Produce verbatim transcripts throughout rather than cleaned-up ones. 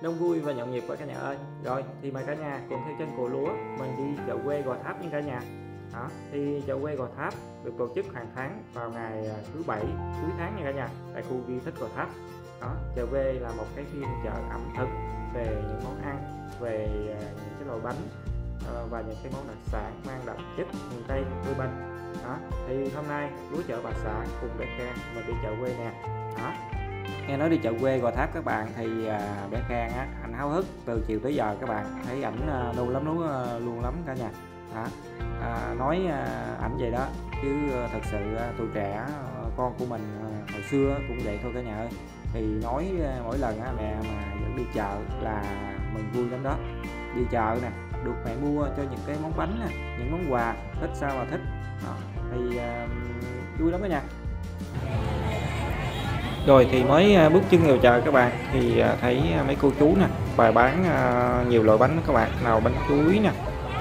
đông vui và nhộn nhịp quá cả nhà ơi. Rồi thì mời cả nhà cùng theo chân Cụ Lúa mình đi chợ quê Gò Tháp nha cả nhà. Đó, thì chợ quê Gò Tháp được tổ chức hàng tháng vào ngày thứ bảy cuối tháng nha cả nhà, tại khu di tích Gò Tháp. Đó, chợ quê là một cái phiên chợ ẩm thực về những món ăn, về những cái loại bánh và những cái món đặc sản mang đặc chất miền Tây quê mình. Đó, thì hôm nay Lúa chở bà xã cùng bé Khang mình đi chợ quê nè. Đó, nghe nói đi chợ quê Gò Tháp các bạn, thì bé Khang á, anh háo hức từ chiều tới giờ các bạn, thấy ảnh đâu lắm luôn luôn lắm cả nhà. Đó, à, nói ảnh vậy đó chứ thật sự tụi trẻ con của mình hồi xưa cũng vậy thôi cả nhà ơi. Thì nói mỗi lần á, mẹ mà dẫn đi chợ là mình vui lắm đó. Đi chợ nè, được mẹ mua cho những cái món bánh nè, những món quà thích sao mà thích. Đó, thì uh, vui lắm đó nha. Rồi thì mới bước chân vào chợ các bạn, thì thấy mấy cô chú nè bày bán uh, nhiều loại bánh các bạn, nào bánh chuối nè,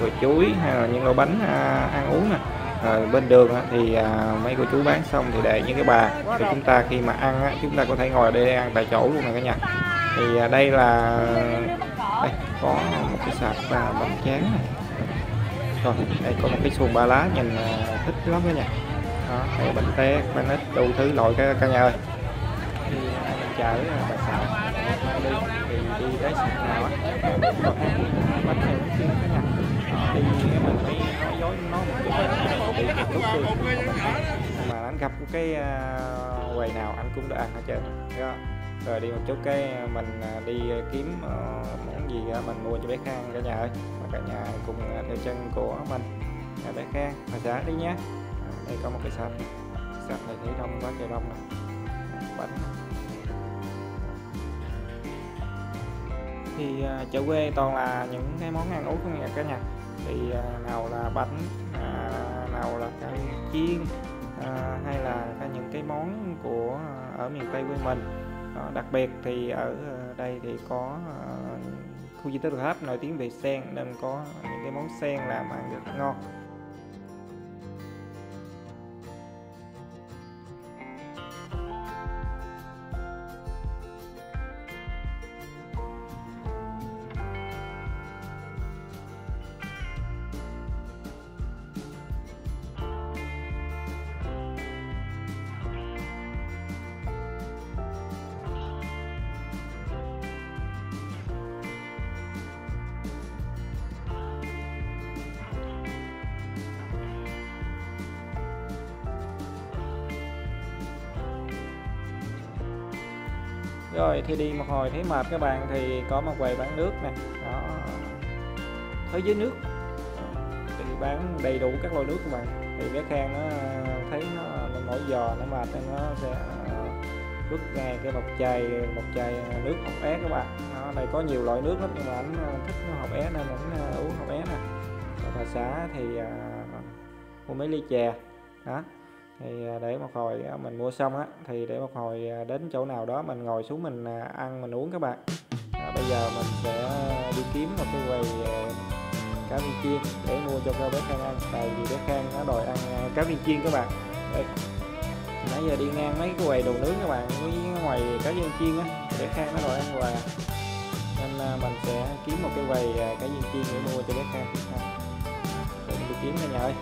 rồi chuối hay là những loại bánh uh, ăn uống nè. À, bên đường á, thì à, mấy cô chú bán xong thì để những cái bàn thì chúng ta khi mà ăn á, chúng ta có thể ngồi đây ăn tại chỗ luôn nè cả nhà. Thì à, đây là đây, có một cái sạp à, bánh tráng này. Rồi đây có một cái xuồng ba lá nhìn à, thích lắm cả nhà. Đó, đây, bánh tét, bánh ít đủ thứ loại cả, cả nhà ơi. Thì à, chở bà xã đi thì đi tới sạp nào á, có ăn bánh này bánh kia cả nhà. Thì mình đi nói dối nó một chút mà anh gặp cái quầy nào anh cũng đã ăn hết trơn đó. Rồi đi một chút cái mình đi kiếm món gì mình mua cho bé Khang cả nhà ơi, mà cả nhà cùng theo chân của mình nhà bé Khang mà giá đi nhé. Đây có một cái sạp, sạp này thấy đông quá trời đông nè, bánh. Thì chợ quê toàn là những cái món ăn uống của cả nhà. Thì nào là bánh, à, nào là cá chiên, à, hay là những cái món của ở miền Tây quê mình. Đó, đặc biệt thì ở đây thì có à, khu di tích Đồng Tháp nổi tiếng về sen, nên có những cái món sen làm ăn rất ngon. Rồi thì đi một hồi thấy mệt các bạn, thì có một quầy bán nước nè, thế giới nước thì bán đầy đủ các loại nước các bạn. Thì bé Khang nó thấy nó, nó mỗi giò nó mệt nên nó sẽ bước ngay cái bọc chai bọc chai nước hộp é các bạn. Nó đây có nhiều loại nước lắm nhưng mà ảnh thích hộp é nên ảnh uống hộp é nè. Rồi bà xã thì mua mấy ly chè đó. Thì để một hồi mình mua xong á, thì để một hồi đến chỗ nào đó mình ngồi xuống mình ăn mình uống các bạn. À, bây giờ mình sẽ đi kiếm một cái quầy cá viên chiên để mua cho các bé Khang ăn, tại vì bé Khang nó đòi ăn cá viên chiên các bạn. Đây, nãy giờ đi ngang mấy cái quầy đồ nướng các bạn, với ngoài cá viên chiên á, bé Khang nó đòi ăn hoài nên mình sẽ kiếm một cái quầy cá viên chiên để mua cho bé Khang. Để mình đi kiếm cả nhà ơi.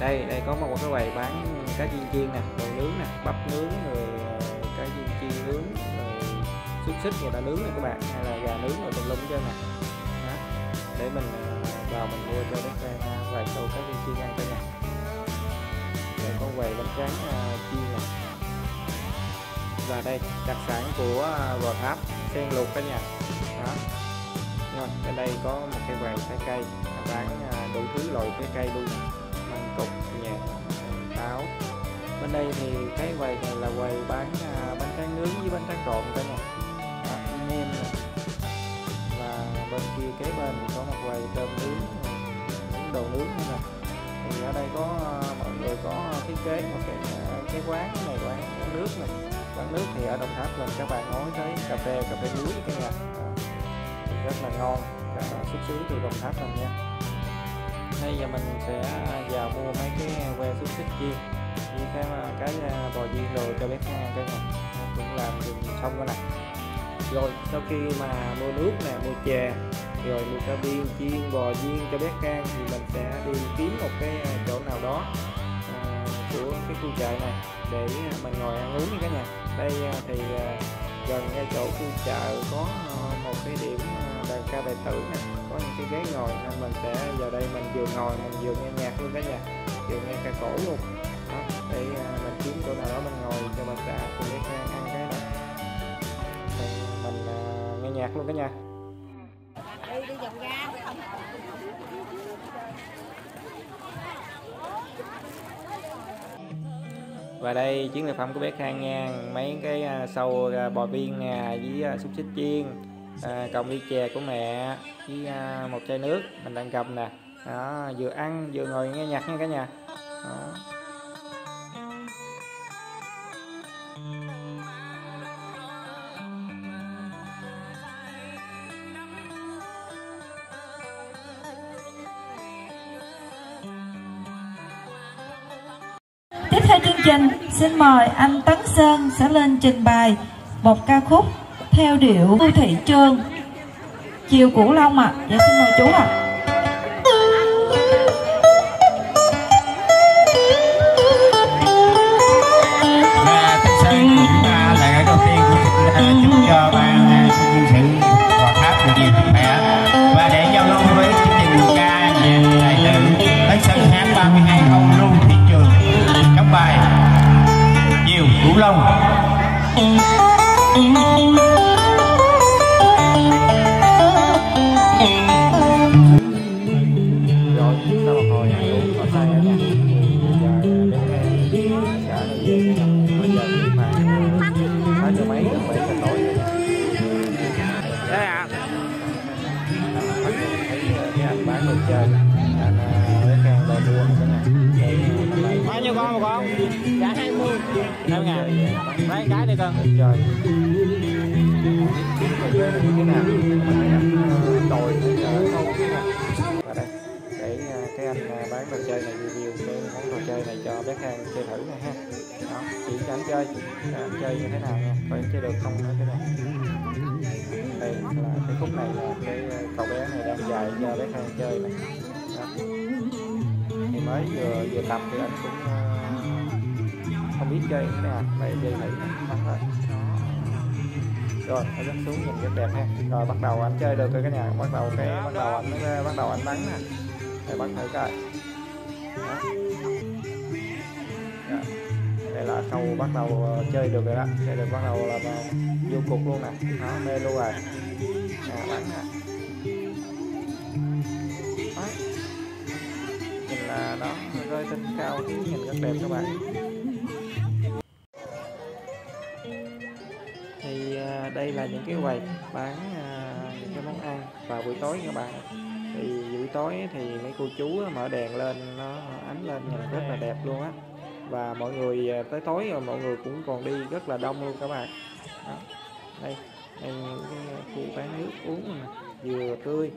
Đây, đây có một cái quầy bán cá viên chiên nè, đồ nướng nè, bắp nướng, rồi cá viên chiên nướng, rồi xúc xích người ta nướng nè các bạn, hay là gà nướng rồi tùm lum cho nè. Đó, để mình vào mình mua cho các bạn vài tô cá viên chiên ăn cho nè. Đây có quầy bánh tráng uh, chiên nè. Và đây đặc sản của Gò Tháp, sen luộc cả nhà. Đó. Rồi, ở đây có một cái quầy trái cây bán uh, đủ thứ loại trái cây luôn. Cục, nhạc, táo. Bên đây thì cái quầy này là quầy bán à, bánh tráng nướng với bánh tráng trộn cả nhà. Anh em nè. Và bên kia kế bên thì có một quầy cơm nướng, những đồ nướng nữa nè. Thì ở đây có mọi người có thiết kế một cái cái quán này, quán nước này. Quán nước thì ở Đồng Tháp mình các bạn nói tới cà phê, cà phê muối cả nhà. Rất là ngon. xuất xứ từ Đồng Tháp rồi nha. Bây giờ mình sẽ vào mua mấy cái que xúc xích chiên như cái cái bò chiên rồi cho bếp ăn cái này cũng làm dùng xong cái này. Rồi sau khi mà mua nước nè, mua chè, rồi mua cá viên chiên, bò chiên cho bếp ăn thì mình sẽ đi kiếm một cái chỗ nào đó à, của cái khu chợ này để mình ngồi ăn uống như cái nhà. Đây thì gần ngay chỗ khu chợ có một cái điểm đàn ca tài tử này, có những cái ghế ngồi nên mình sẽ giờ đây mình vừa ngồi mình vừa nghe nhạc luôn cả nhà, vừa nghe ca cổ luôn đó, để mình kiếm chỗ nào đó mình ngồi cho mình sẽ cùng bếp ăn, ăn cái này để mình uh, nghe nhạc luôn cả nhà. Đi đi vòng ra. Và đây chiến lợi phẩm của bé Khang nha, mấy cái sâu bò viên nè với xúc xích chiên, à, cộng ly chè của mẹ với à, một chai nước mình đang cầm nè. Đó, vừa ăn vừa ngồi nghe nhạc nha cả nhà. Đó. Tiếp theo chương trình, xin mời anh Tấn Sơn sẽ lên trình bày một ca khúc theo điệu Vu Thị Trơn Chiều Củ Long ạ. Dạ xin mời chú ạ. Và Tấn Sơn là ca đầu tiên của mình chúc cho ban quân sự Gò Tháp được nhiều sức khỏe. Và để giao lưu với chương trình ca nhạc tài tử, Tấn Sơn hát ba mươi hai câu Vu Thị Trơn trong bài Chiều Củ Long. Bao nhiêu con một con? Dạ hai mươi. Năm ngàn. Mấy cái đi con. Trời. Cái nào? Đồi. Và đây. Để cái anh bán đồ chơi này review cái món đồ chơi này cho bé Khang chơi thử này ha. Đó. Chỉ cho anh chơi. Anh chơi như thế nào nha. Coi chơi được không nữa cái này. Đây là cái khúc này là cái cậu bé này đang dạy cho bé Khang chơi này. Đó. Thì mới vừa vừa tập thì anh cũng uh, không biết chơi như thế nào, phải chơi thử bắt thôi. Rồi anh đứng xuống nhìn rất đẹp ha. Rồi bắt đầu anh chơi được rồi cả nhà, bắt đầu cái bắt đầu anh mới bắt đầu anh bắn nè, để bắn thử coi. Đó. Đó. Đây là câu bắt đầu chơi được rồi đó, chơi được bắt đầu là vô cục luôn nè, nó mê luôn rồi. À, bắn nè. Là nó rơi tinh cao thì nhìn rất đẹp các bạn. Thì đây là những cái quầy bán những cái món ăn vào buổi tối các bạn. Thì buổi tối thì mấy cô chú mở đèn lên nó ánh lên nhìn rất là đẹp luôn á. Và mọi người tới tối rồi mọi người cũng còn đi rất là đông luôn các bạn. Đó. Đây, đây cái khu bán nước uống nè, dừa tươi.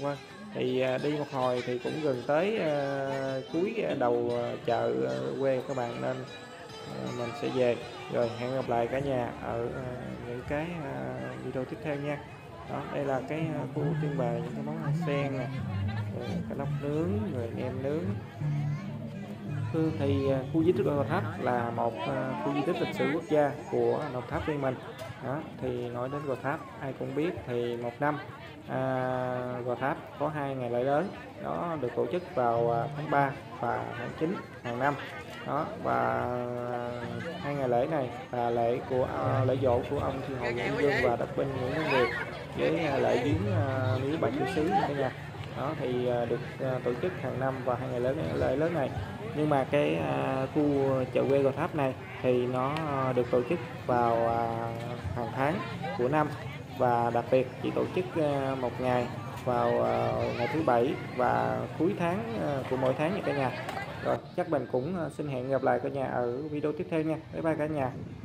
Wow. Thì đi một hồi thì cũng gần tới uh, cuối đầu chợ uh, quê các bạn nên uh, mình sẽ về. Rồi hẹn gặp lại cả nhà ở uh, những cái uh, video tiếp theo nha. Đó, đây là cái uh, khu trưng bày những cái món ăn sen nè, cá lóc nướng, rồi nem nướng. Thì uh, khu di tích Gò Tháp là một uh, khu di tích lịch sử quốc gia của Đồng Tháp riêng mình. Đó, thì nói đến Gò Tháp ai cũng biết thì một năm À, Gò Tháp có hai ngày lễ lớn, đó được tổ chức vào tháng ba và tháng chín hàng năm. Đó, và hai ngày lễ này là lễ của uh, lễ dỗ của ông Thiên Hậu Nguyễn Vương và đặc binh Nguyễn Văn Việt với lễ viếng uh, miếu Bà Chúa Xứ cả nhà. Đó thì uh, được uh, tổ chức hàng năm vào hai ngày lớn lễ lớn này. Nhưng mà cái uh, khu chợ quê Gò Tháp này thì nó uh, được tổ chức vào uh, hàng tháng của năm. Và đặc biệt chỉ tổ chức một ngày vào ngày thứ bảy và cuối tháng của mỗi tháng nha cả nhà. Rồi chắc mình cũng xin hẹn gặp lại cả nhà ở video tiếp theo nha. Bye bye cả nhà.